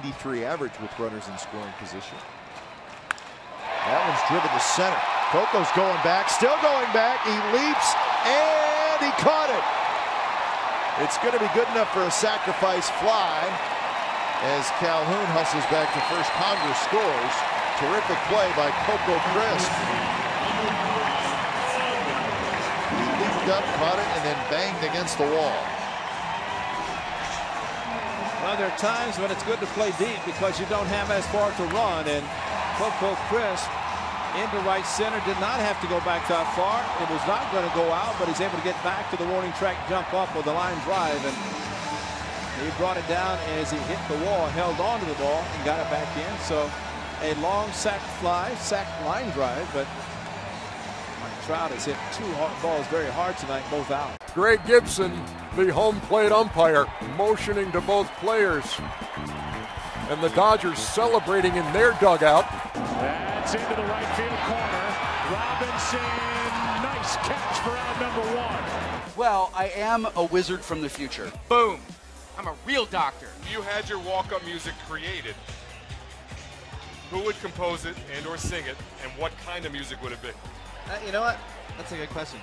93 average with runners in scoring position. That one's driven to center. Coco's going back, still going back. He leaps and he caught it. It's going to be good enough for a sacrifice fly as Calhoun hustles back to first. Congress scores. Terrific play by Coco Crisp. He leaped up, caught it, and then banged against the wall. Well, there are times when it's good to play deep because you don't have as far to run, and Coco Crisp into right center did not have to go back that far. It was not going to go out, but he's able to get back to the warning track, jump up with the line drive, and he brought it down as he hit the wall, held onto the ball, and got it back in. So a long sack fly, sack line drive, but Trout has hit two balls very hard tonight, both out. Greg Gibson, the home plate umpire, motioning to both players, and the Dodgers celebrating in their dugout. That's into the right field corner. Robinson, nice catch for out number one. Well, I am a wizard from the future. Boom. I'm a real doctor. You had your walk-up music created. Who would compose it and or sing it, and what kind of music would it be? You know what? That's a good question.